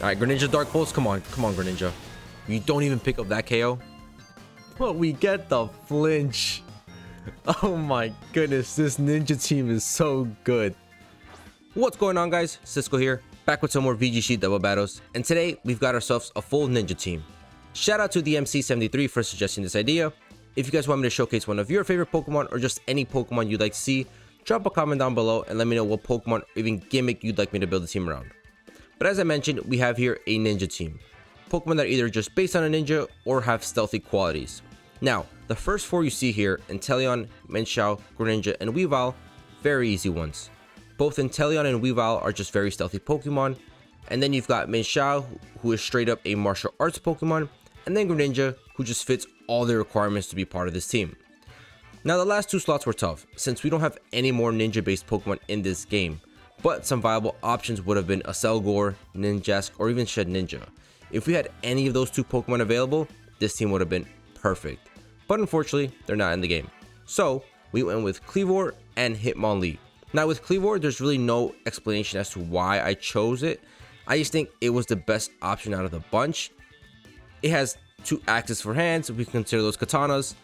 Alright, Greninja Dark Pulse. Come on. Come on, Greninja. You don't even pick up that KO. But we get the flinch. Oh my goodness, this ninja team is so good. What's going on, guys? Cisco here, back with some more VGC double battles. And today, we've got ourselves a full ninja team. Shout out to the MC73 for suggesting this idea. If you guys want me to showcase one of your favorite Pokemon or just any Pokemon you'd like to see, drop a comment down below and let me know what Pokemon or even gimmick you'd like me to build a team around. But as I mentioned, we have here a ninja team. Pokemon that are either just based on a ninja or have stealthy qualities. Now, the first four you see here, Inteleon, Mienshao, Greninja, and Weavile, very easy ones. Both Inteleon and Weavile are just very stealthy Pokemon. And then you've got Mienshao, who is straight up a martial arts Pokemon. And then Greninja, who just fits all the requirements to be part of this team. Now, the last two slots were tough, since we don't have any more ninja-based Pokemon in this game. But some viable options would have been Accelgor, Ninjask, or even Shed Ninja. If we had any of those two Pokemon available, this team would have been perfect. But unfortunately, they're not in the game. So, we went with Kleavor and Hitmonlee. Now, with Kleavor, there's really no explanation as to why I chose it. I just think it was the best option out of the bunch. It has two axes for hands, if we consider those katanas.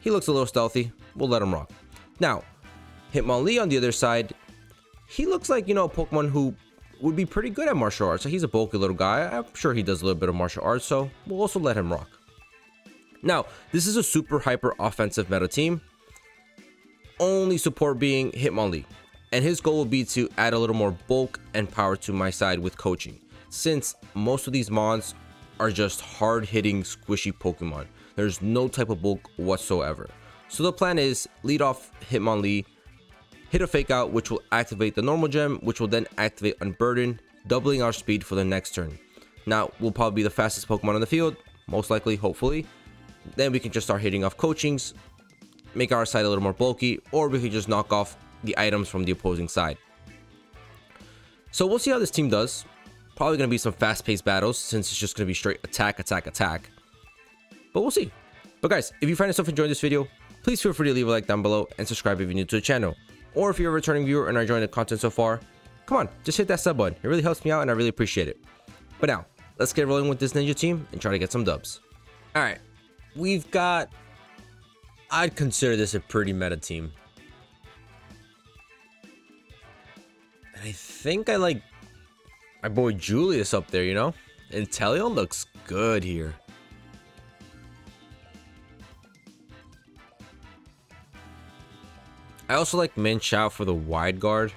He looks a little stealthy. We'll let him rock. Now, Hitmonlee on the other side, he looks like, you know, a Pokemon who would be pretty good at martial arts. So he's a bulky little guy. I'm sure he does a little bit of martial arts, so we'll also let him rock. Now, this is a super hyper offensive meta team, only support being Hitmonlee, and his goal will be to add a little more bulk and power to my side with Coaching, since most of these mons are just hard hitting squishy Pokemon. There's no type of bulk whatsoever. So the plan is lead off Hitmonlee, hit a fake out, which will activate the normal gem, which will then activate Unburden, doubling our speed for the next turn. Now, we'll probably be the fastest Pokemon on the field, most likely, hopefully. Then we can just start hitting off Coachings, make our side a little more bulky, or we can just knock off the items from the opposing side. So we'll see how this team does. Probably going to be some fast-paced battles, since it's just going to be straight attack, attack, attack. But we'll see. But guys, if you find yourself enjoying this video, please feel free to leave a like down below and subscribe if you're new to the channel. Or if you're a returning viewer and are enjoying the content so far, come on, just hit that sub button. It really helps me out and I really appreciate it. But now, let's get rolling with this ninja team and try to get some dubs. Alright, we've got... I'd consider this a pretty meta team. And I think I like my boy Julius up there, you know? Inteleon looks good here. I also like Mienshao for the wide guard.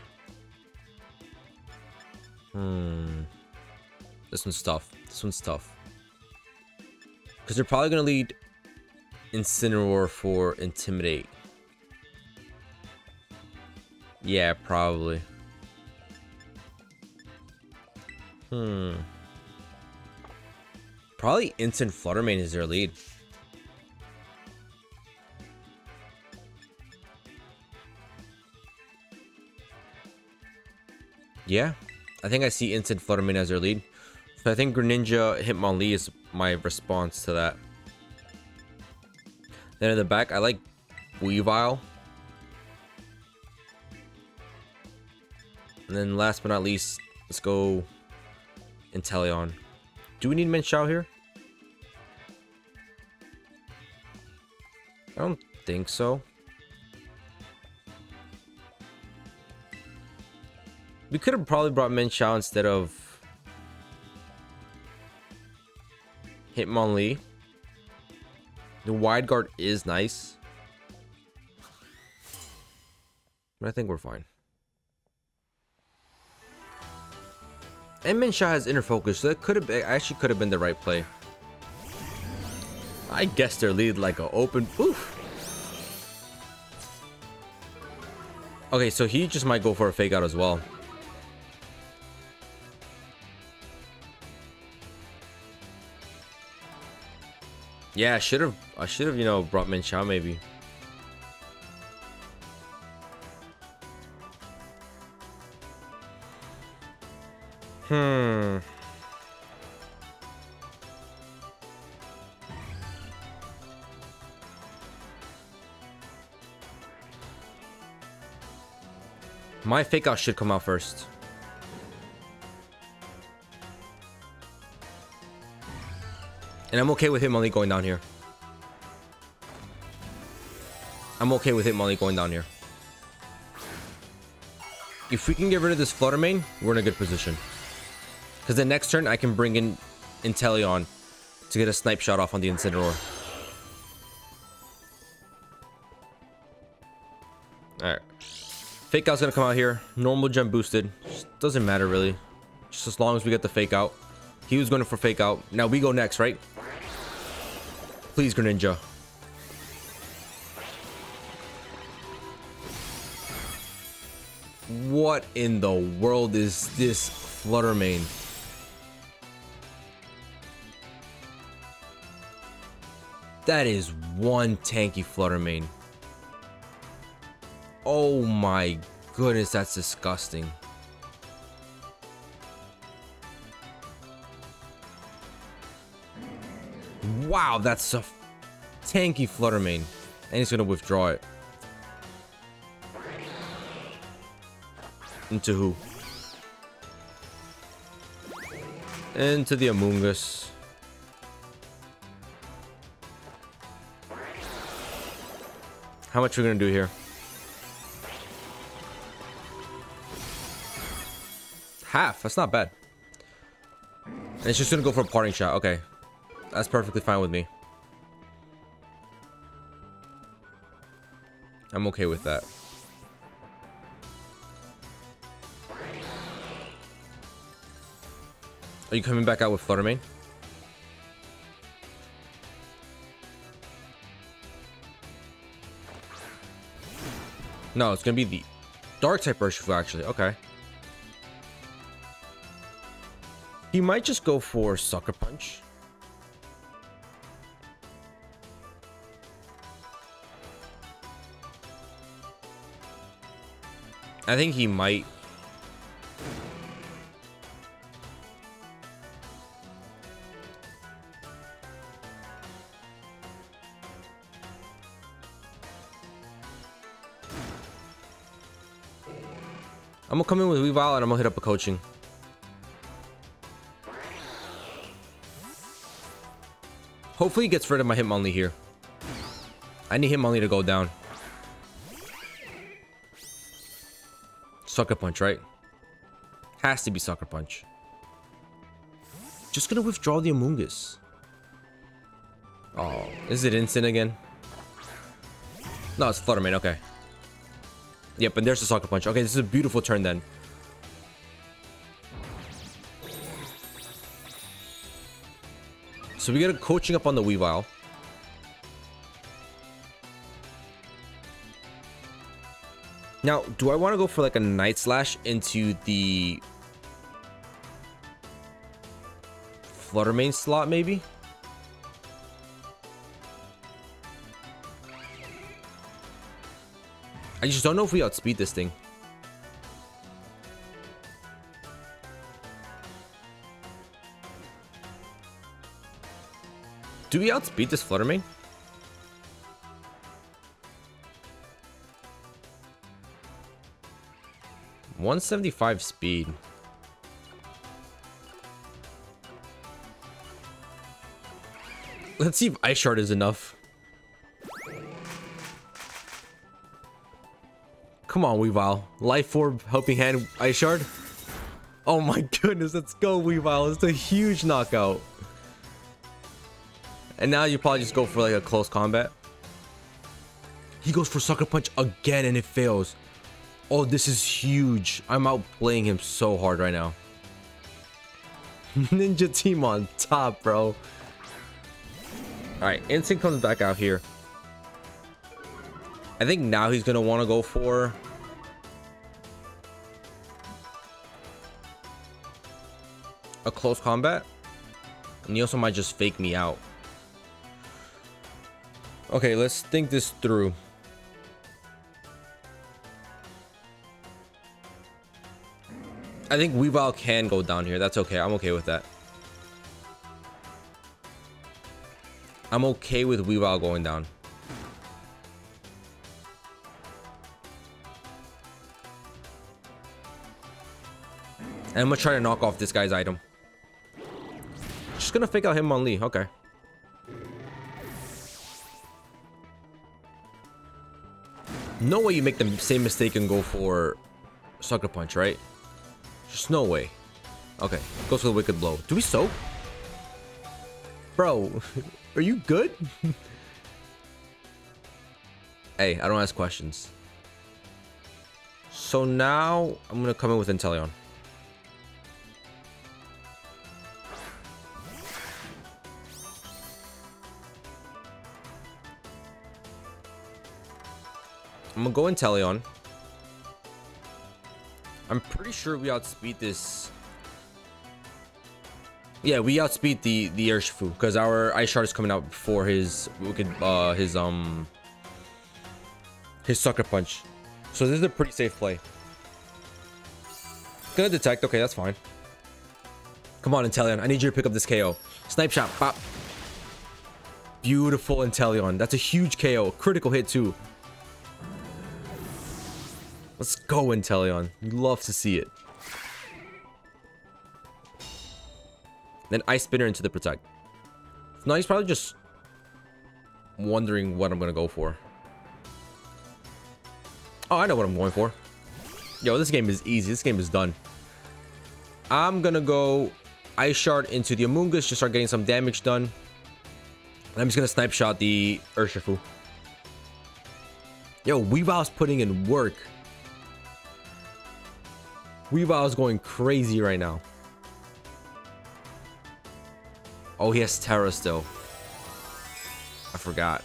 This one's tough. This one's tough. Because they're probably going to lead Incineroar for Intimidate. Yeah, probably. Probably Instant Fluttermane is their lead. Yeah, I think I see Instant Fluttermane as their lead. So I think Greninja Hitmonlee is my response to that. Then in the back, I like Weavile. And then last but not least, let's go Inteleon. Do we need Mienshao here? I don't think so. We could have probably brought Mienshao instead of Hitmonlee. The wide guard is nice. But I think we're fine. And Mienshao has inner focus, so that could have actually could have been the right play. I guess their lead like an open poof. Okay, so he just might go for a fake out as well. Yeah, I should have, you know, brought Mienshao maybe. My fake out should come out first. And I'm okay with Hitmonlee going down here. I'm okay with Hitmonlee going down here. If we can get rid of this Fluttermane, we're in a good position. Because the next turn, I can bring in Inteleon to get a Sniper Shot off on the Incineroar. Alright. Fake Out's going to come out here. Normal Gem boosted. Just doesn't matter, really. Just as long as we get the Fake Out. He was going for Fake Out. Now we go next, right? Please, Greninja. What in the world is this Fluttermane? That is one tanky Fluttermane. Oh my goodness, that's disgusting. Wow, that's a tanky Fluttermane. And he's going to withdraw it. Into who? Into the Amoongus. How much are we gonna do here? Half, that's not bad. And it's just gonna go for a parting shot, okay. That's perfectly fine with me. I'm okay with that. Are you coming back out with Fluttermane? No, it's going to be the Dark-type Urshifu, actually. Okay. He might just go for Sucker Punch. I think he might. I'm gonna come in with Weavile and I'm gonna hit up a coaching. Hopefully he gets rid of my Hitmonlee here. I need Hitmonlee to go down. Sucker Punch, right? Has to be Sucker Punch. Just gonna withdraw the Amoongus. Oh, is it instant again? No, it's Fluttermane, okay. Yep, and there's the Sucker Punch. Okay, this is a beautiful turn then. So we got a coaching up on the Weavile. Now, do I want to go for like a Night Slash into the Fluttermane slot maybe? I just don't know if we outspeed this thing. Do we outspeed this Fluttermane? .175 speed. Let's see if Ice Shard is enough. Come on, Weavile. Life Orb, Helping Hand, Ice Shard. Oh my goodness, let's go, Weavile. It's a huge knockout. And now you probably just go for like a close combat. He goes for Sucker Punch again and it fails. Oh, this is huge. I'm outplaying him so hard right now. Ninja team on top, bro. Alright, Instinct comes back out here. I think now he's going to want to go for... a close combat. And he also might just fake me out. Okay, let's think this through. I think Weavile can go down here. That's okay. I'm okay with that. I'm okay with Weavile going down. And I'm gonna try to knock off this guy's item. Just gonna fake out Hitmonlee. Okay. No way you make the same mistake and go for Sucker Punch, right? Just no way. Okay, goes for the Wicked Blow. Do we soak? Bro, are you good? Hey, I don't ask questions. So now I'm gonna come in with Inteleon. I'm gonna go Inteleon. I'm pretty sure we outspeed this. Yeah, we outspeed the Urshifu because our Ice Shard is coming out before his wicked, his Sucker Punch. So this is a pretty safe play. Gonna detect. Okay, that's fine. Come on, Inteleon. I need you to pick up this KO. Sniper Shot. Pop. Beautiful, Inteleon. That's a huge KO. Critical hit too. Let's go, Inteleon. We'd love to see it. Then Ice Spinner into the Protect. Now he's probably just wondering what I'm going to go for. Oh, I know what I'm going for. Yo, this game is easy. This game is done. I'm going to go Ice Shard into the Amoongus. Just start getting some damage done. And I'm just going to Snipe Shot the Urshifu. Yo, Weavile's putting in work. Weavile's going crazy right now. Oh, he has Terra still. I forgot.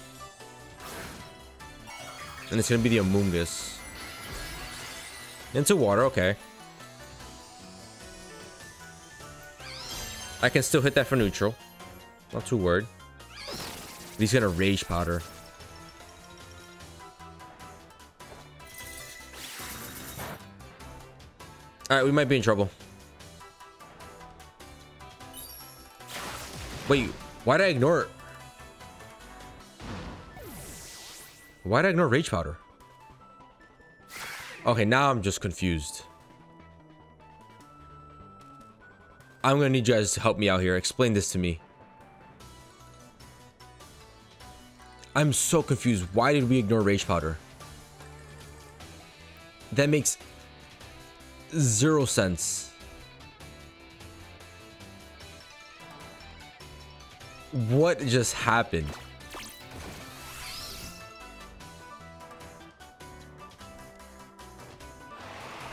And it's going to be the Amoongus. Into water, okay. I can still hit that for neutral. Not too worried. But he's going to Rage Powder. Alright, we might be in trouble. Wait, why did I ignore it? Why did I ignore Rage Powder? Okay, now I'm just confused. I'm gonna need you guys to help me out here. Explain this to me. I'm so confused. Why did we ignore Rage Powder? That makes... 0 sense. What just happened?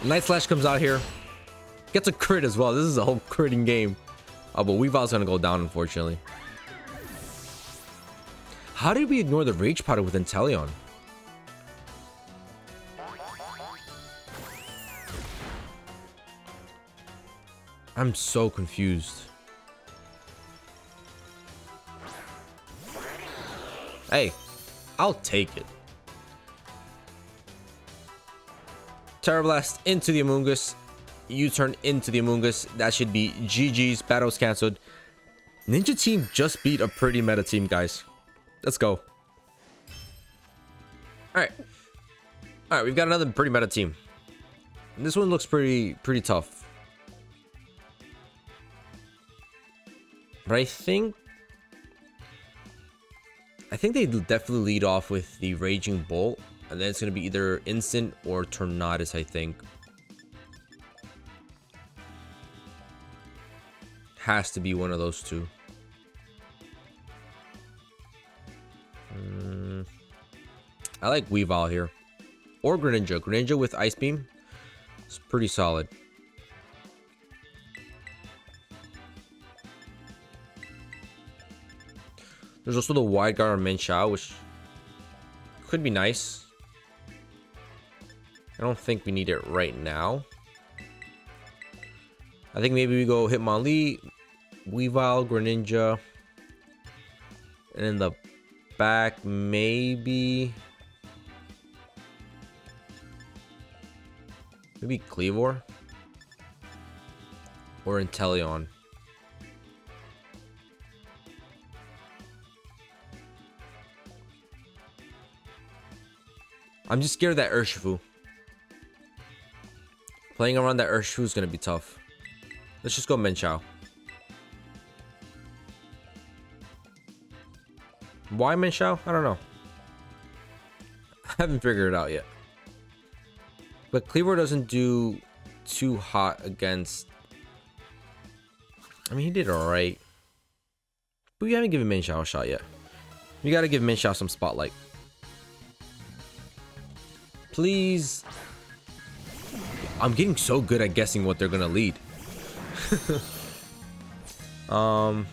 Night Slash comes out here. Gets a crit as well. This is a whole critting game. Oh, but Weavile's gonna go down, unfortunately. How did we ignore the Rage Powder with Inteleon? I'm so confused. Hey, I'll take it. Terra Blast into the Amoongus. U-turn into the Amoongus. That should be GG's. Battle's cancelled. Ninja Team just beat a pretty meta team, guys. Let's go. Alright. Alright, we've got another pretty meta team. And this one looks pretty tough. But I think they definitely lead off with the Raging Bolt. And then it's going to be either Instant or Tornadus, I think. Has to be one of those two. I like Weavile here. Or Greninja. Greninja with Ice Beam. It's pretty solid. There's also the Wide Guard on Mienshao, which could be nice. I don't think we need it right now. I think maybe we go Hitmonlee, Weavile, Greninja. And in the back, maybe... maybe Kleavor? Or Inteleon. I'm just scared of that Urshifu. Playing around that Urshifu is going to be tough. Let's just go Mienshao. Why Mienshao? I don't know. I haven't figured it out yet. But Kleavor doesn't do too hot against... I mean, he did alright. But we haven't given Mienshao a shot yet. We gotta give Mienshao some spotlight. Please. I'm getting so good at guessing what they're gonna lead. I'm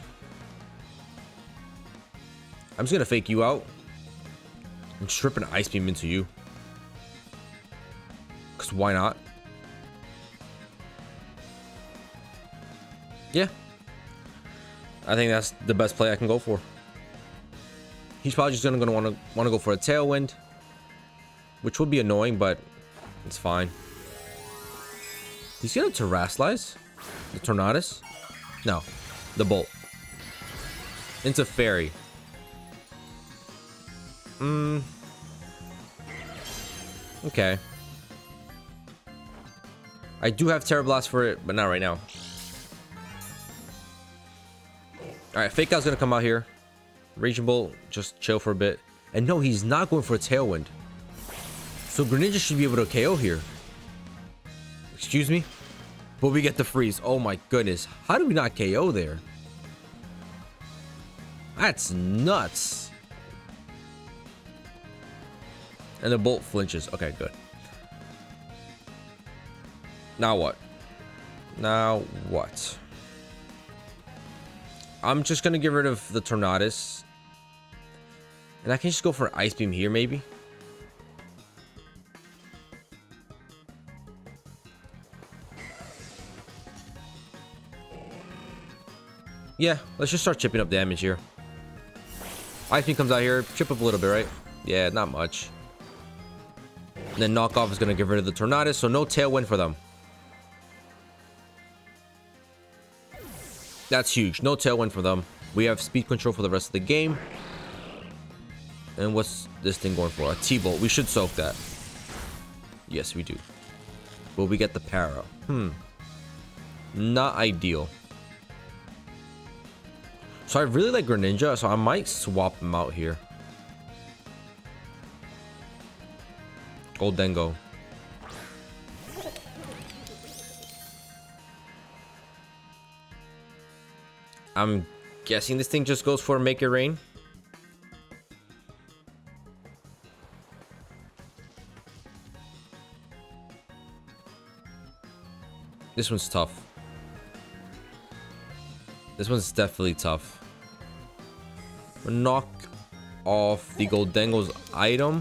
just gonna fake you out and trip an Ice Beam into you. Because why not? Yeah. I think that's the best play I can go for. He's probably just gonna wanna go for a Tailwind, which would be annoying, but it's fine. He's gonna Terastallize the Tornadus. No, the Bolt into Fairy. Okay. I do have Terra Blast for it, but not right now. Alright, Fake Out's gonna come out here. Raging Bolt, just chill for a bit. And no, he's not going for a Tailwind. So Greninja should be able to KO here. Excuse me? But we get the freeze. Oh my goodness. How did we not KO there? That's nuts. And the Bolt flinches. Okay, good. Now what? Now what? I'm just going to get rid of the Tornadus. And I can just go for an Ice Beam here, maybe. Yeah, let's just start chipping up damage here. Ice Beam comes out here. Chip up a little bit, right? Yeah, not much. And then Knockoff is going to get rid of the Tornadus, so no Tailwind for them. That's huge. No Tailwind for them. We have speed control for the rest of the game. And what's this thing going for? A T-Bolt. We should soak that. Yes, we do. Will we get the Para? Not ideal. So I really like Greninja, so I might swap him out here. Gholdengo. I'm guessing this thing just goes for Make It Rain. This one's tough. This one's definitely tough. We'll knock off the Gholdengo's item.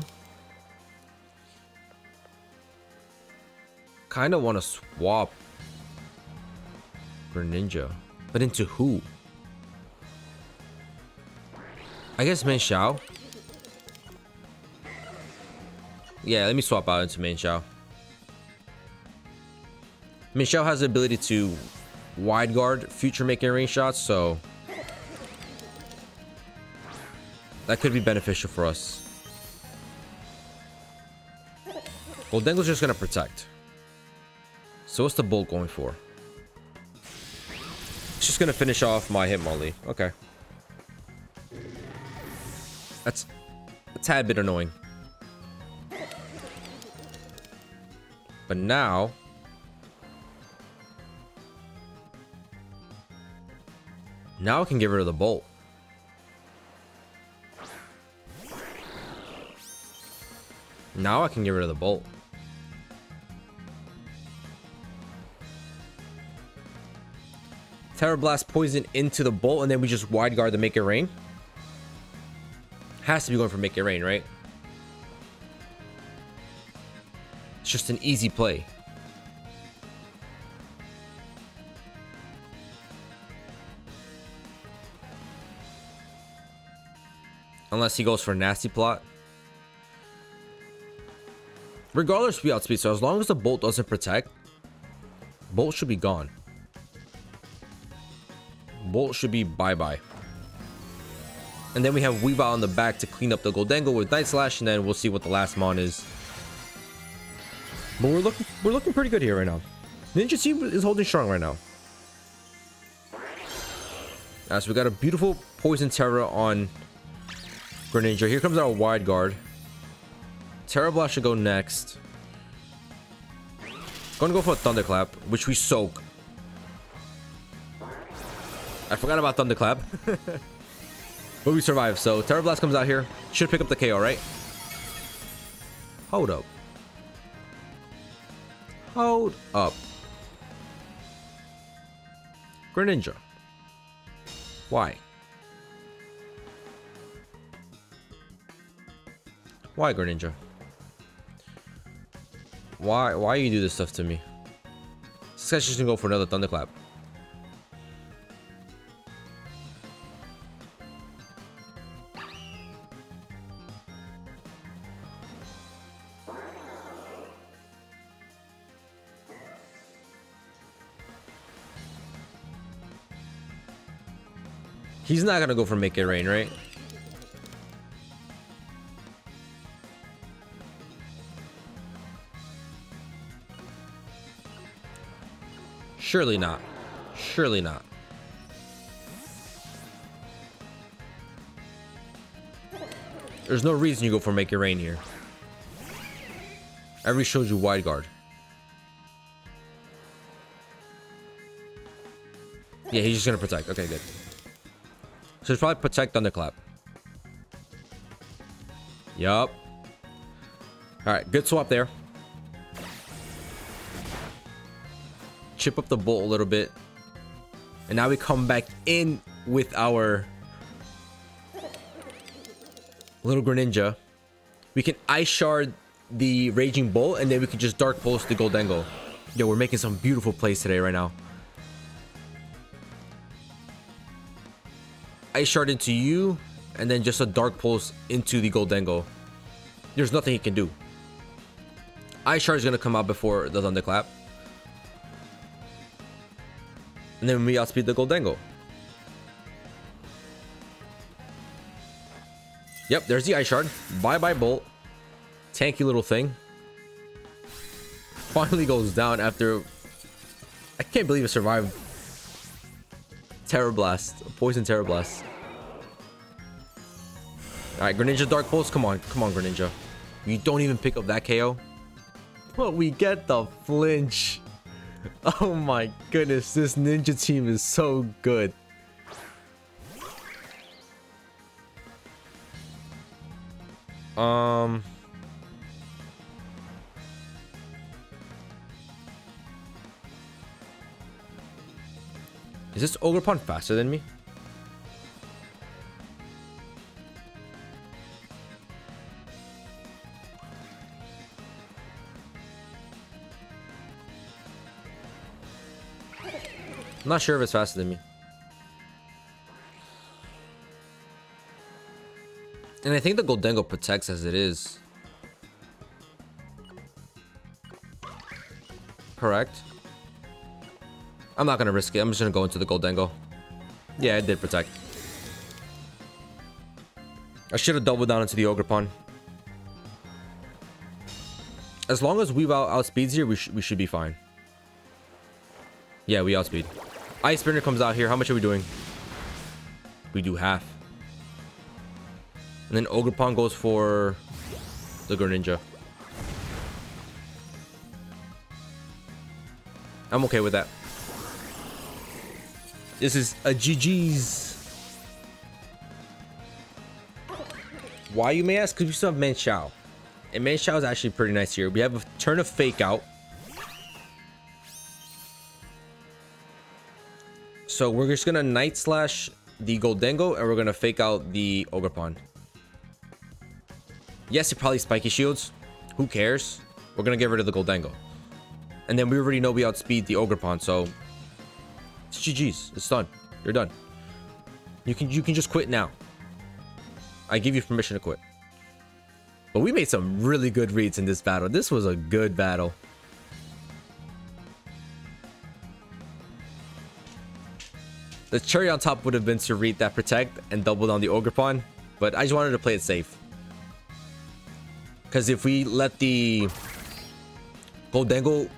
Kind of want to swap Greninja, but into who? I guess Mienshao. Yeah, let me swap out into Mienshao. Mienshao has the ability to wide guard future making range shots, so that could be beneficial for us. Gholdengo's just gonna protect. So what's the Bolt going for? It's just gonna finish off my Hitmonlee. Okay. That's a tad bit annoying. But now... now I can get rid of the Bolt. Now I can get rid of the Bolt. Terra Blast Poison into the Bolt, and then we just wide guard the Make It Rain. Has to be going for Make It Rain, right? It's just an easy play. Unless he goes for a nasty plot. Regardless, we outspeed, so as long as the Bolt doesn't protect, Bolt should be gone. Bolt should be bye-bye. And then we have Weavile on the back to clean up the Gholdengo with Night Slash, and then we'll see what the last mon is. But we're looking pretty good here right now. Ninja team is holding strong right now. Alright, so we got a beautiful Poison Terra on Greninja. Here comes our wide guard. Terra Blast should go next. Gonna go for a Thunderclap, which we soak. I forgot about Thunderclap. But we survive, so Terror Blast comes out here. Should pick up the KO, right? Hold up. Hold up. Greninja. Why? Why, Greninja? Why you do this stuff to me? This guy's just gonna go for another Thunderclap. He's not gonna go for Make It Rain, right? Surely not. Surely not. There's no reason you go for Make It Rain here. I already showed you Wide Guard. Yeah, he's just gonna Protect. Okay, good. So it's probably Protect Thunderclap. Yup. Alright, good swap there. Chip up the Bolt a little bit, and now we come back in with our little Greninja. We can Ice Shard the Raging Bolt, and then we can just Dark Pulse the Gholdengo. Yo, we're making some beautiful plays today right now. Ice Shard into you, and then just a Dark Pulse into the Gholdengo. There's nothing he can do. Ice Shard is gonna come out before the Thunderclap. And then we outspeed the Gholdengo. Yep, there's the Ice Shard. Bye-bye, Bolt. Tanky little thing. Finally goes down after... I can't believe it survived. Terror Blast. Poison Terror Blast. Alright, Greninja Dark Pulse. Come on. Come on, Greninja. You don't even pick up that KO. But we get the flinch. Oh my goodness, this ninja team is so good. Is this Ogerpon faster than me? I'm not sure if it's faster than me. And I think the Gholdengo protects as it is. Correct? I'm not going to risk it. I'm just going to go into the Gholdengo. Yeah, it did protect. I should have doubled down into the Ogerpon. As long as Weavile outspeeds here, we should be fine. Yeah, we outspeed. Ice Spinner comes out here. How much are we doing? We do half. And then Ogerpon goes for the Greninja. I'm okay with that. This is a GG's. Why, you may ask? Because we still have Mienshao. And Mienshao is actually pretty nice here. We have a turn of Fake Out. So we're just gonna Night Slash the Gholdengo, and we're gonna Fake Out the Ogerpon. Yes, it probably spiky shields. Who cares? We're gonna get rid of the Gholdengo. And then we already know we outspeed the Ogerpon, so it's GG's. It's done. You're done. You can just quit now. I give you permission to quit. But we made some really good reads in this battle. This was a good battle. The cherry on top would have been to read that Protect and double down the Ogerpon, but I just wanted to play it safe. Because if we let the Gholdengo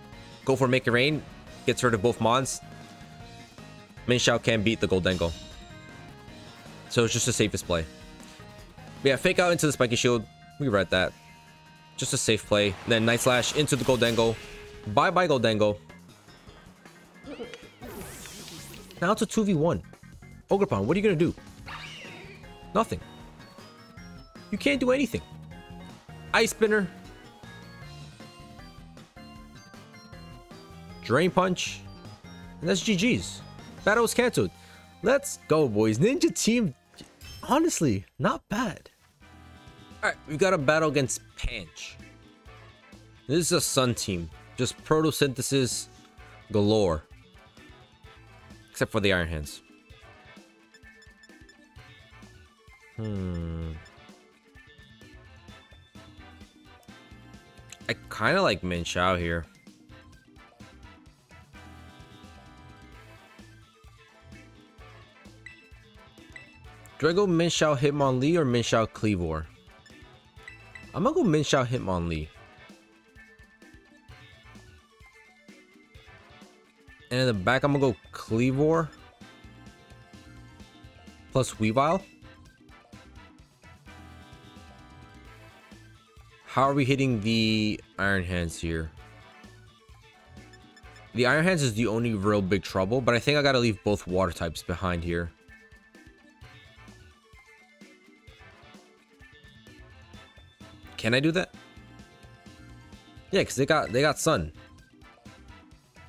go for Make It Rain, gets rid of both mons, Mienshao can beat the Gholdengo. So it's just the safest play. But yeah, Fake Out into the Spiky Shield. We read that. Just a safe play. And then Night Slash into the Gholdengo. Bye-bye, Gholdengo. Now it's a 2v1. Ogerpon, what are you going to do? Nothing. You can't do anything. Ice Spinner. Drain Punch. And that's GG's. Battle was cancelled. Let's go, boys. Ninja team, honestly, not bad. Alright, we got a battle against Panch. This is a Sun team. Just Photosynthesis galore. Except for the Iron Hands. I kind of like Mienshao here. Do I go Mienshao Hitmonlee or Mienshao Kleavor? I'm gonna go Mienshao Hitmonlee. And in the back, I'm gonna go Kleavor plus Weavile. How are we hitting the Iron Hands here? The Iron Hands is the only real big trouble, but I think I gotta leave both water types behind here. Can I do that? Yeah, because they got sun.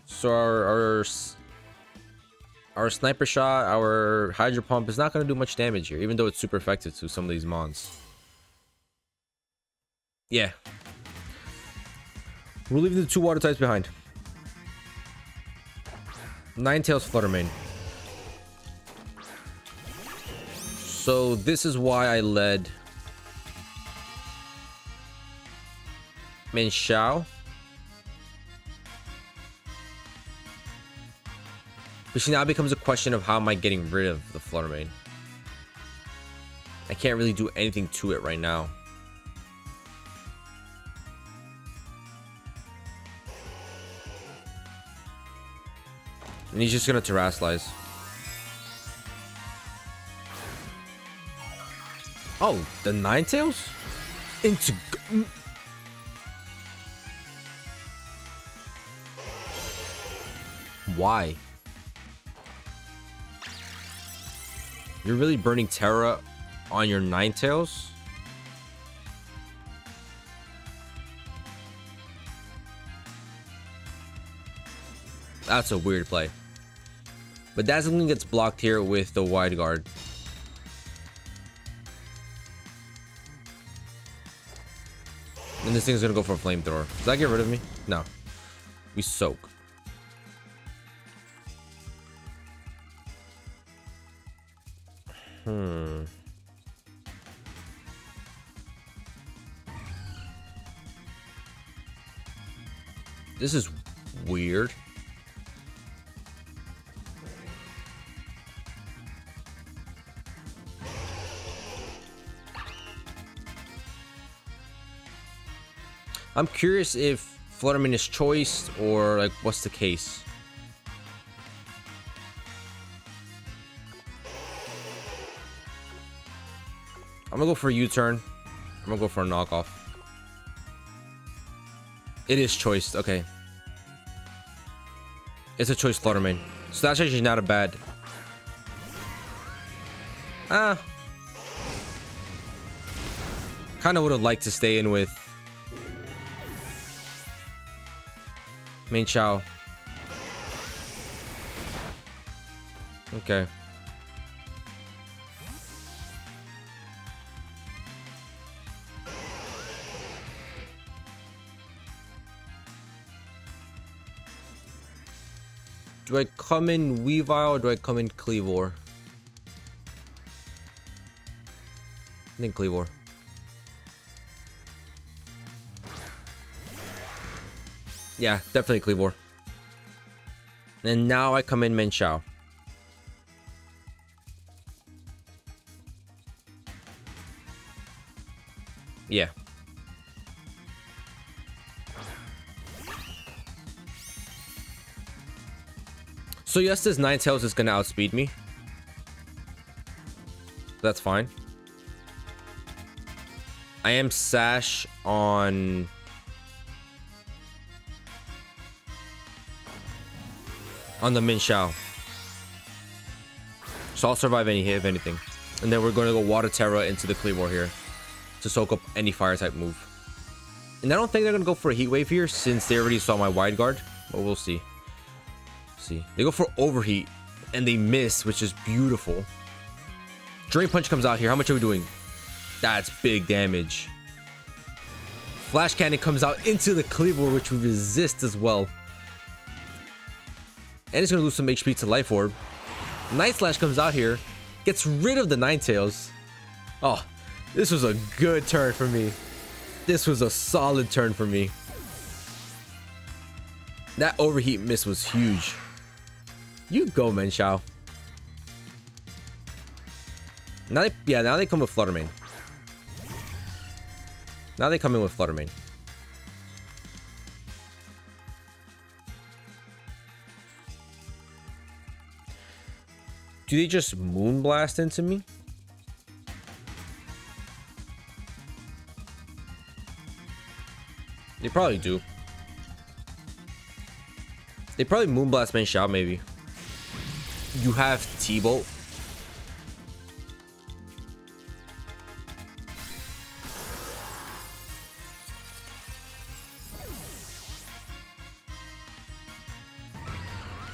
So our sniper shot, our hydro pump is not gonna do much damage here, even though it's super effective to some of these mons. Yeah. We're leaving the two water types behind. Ninetales Fluttermane. So this is why I led Mienshao. Which now becomes a question of how am I getting rid of the Fluttermane? I can't really do anything to it right now. And he's just gonna Terrasalize. Oh, the Ninetales? Into... Why? You're really burning Terra on your Ninetales? That's a weird play. But Dazzling gets blocked here with the Wide Guard. And this thing's gonna go for a Flamethrower. Does that get rid of me? No. We soak. This is weird. I'm curious if Fluttermane is choice or like what's the case. I'm gonna go for a U-turn. I'm gonna go for a knockoff. It is choiced, okay. It's a choice Fluttermane. So that's actually not a bad. Kinda would have liked to stay in with Mienshao. Okay. Do I come in Weavile or do I come in Kleavor? I think Kleavor. Yeah, definitely Kleavor. And now I come in Mienshao. Yeah. So yes, this Ninetales is gonna outspeed me. That's fine. I am Sash on... on the Mienshao. So I'll survive any hit, if anything. And then we're going to go Water Terra into the Kleavor here to soak up any fire type move. And I don't think they're going to go for a Heat Wave here since they already saw my Wide Guard. But we'll see. They go for Overheat and they miss, which is beautiful. Drain Punch comes out here. How much are we doing? That's big damage. Flash Cannon comes out into the Kleavor, which we resist as well. And it's going to lose some HP to Life Orb. Night Slash comes out here. Gets rid of the Ninetales. Oh, this was a good turn for me. This was a solid turn for me. That Overheat miss was huge. You go, Mienshao. Now they, now they come with Fluttermane. Now they come in with Fluttermane. Do they just Moonblast into me? They probably do. They probably Moonblast Mienshao, maybe. You have T-Bolt.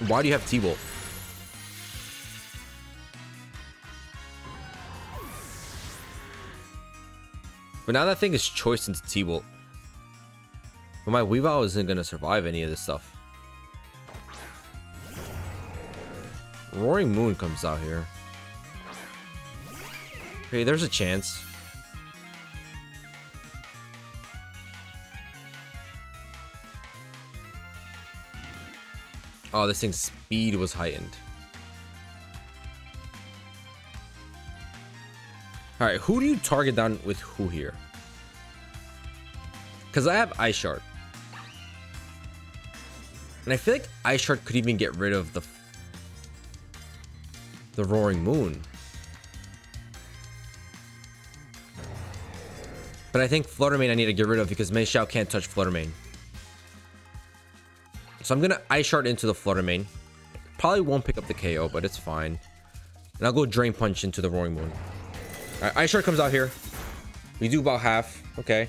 Why do you have T-Bolt? But now that thing is choiced into T-Bolt. But my Weavile isn't going to survive any of this stuff. Roaring Moon comes out here. Okay, there's a chance. Oh, this thing's speed was heightened. Alright, who do you target down with who here? Because I have Ice Shard. And I feel like Ice Shard could even get rid of the Roaring Moon. But I think Fluttermane I need to get rid of because Mienshao can't touch Fluttermane. So I'm going to Ice Shard into the Fluttermane. Probably won't pick up the KO, but it's fine. And I'll go Drain Punch into the Roaring Moon. Alright, Ice Shard comes out here. We do about half. Okay.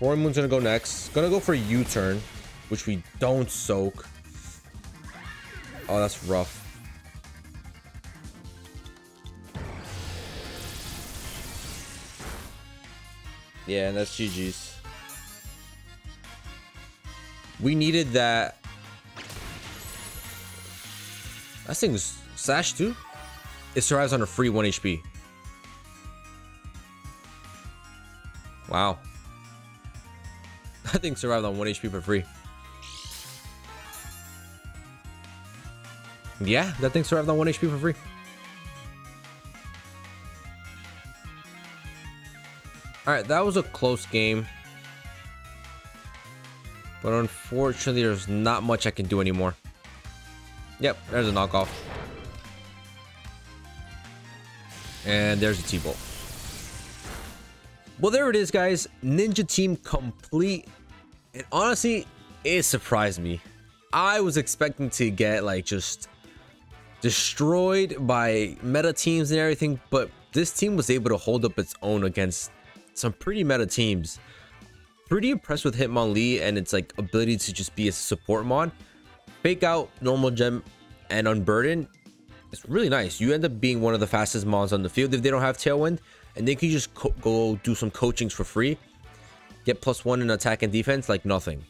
Roaring Moon's going to go next. Going to go for U-turn, which we don't soak. Oh, that's rough. Yeah, and that's GG's. We needed that. That thing's Sash too. It survives on a free 1 HP. Wow. That thing survived on 1 HP for free. Yeah, that thing survived on 1 HP for free. Alright, that was a close game. But unfortunately, there's not much I can do anymore. Yep, there's a knockoff. And there's a T-Bolt. Well, there it is, guys. Ninja Team complete. And honestly, it surprised me. I was expecting to get, like, just destroyed by meta teams and everything. But this team was able to hold up its own against some pretty meta teams. Pretty impressed with Hitmonlee and its like ability to just be a support mod. Fake out, normal gem, and unburden. It's really nice. You end up being one of the fastest mods on the field if they don't have Tailwind, and they can just go do some coachings for free. Get +1 in attack and defense like nothing.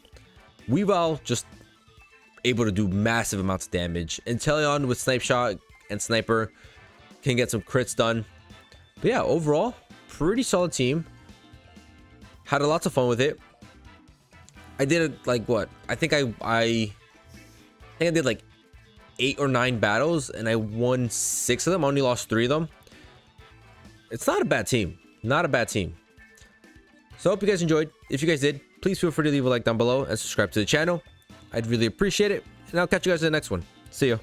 Weavile just able to do massive amounts of damage. Inteleon with Sniper Shot and Sniper can get some crits done. But yeah, overall, pretty solid team. Had lots of fun with it. I did like what? I think I did like 8 or 9 battles and I won 6 of them. I only lost 3 of them. It's not a bad team. Not a bad team. So I hope you guys enjoyed. If you guys did, please feel free to leave a like down below and subscribe to the channel. I'd really appreciate it. And I'll catch you guys in the next one. See ya.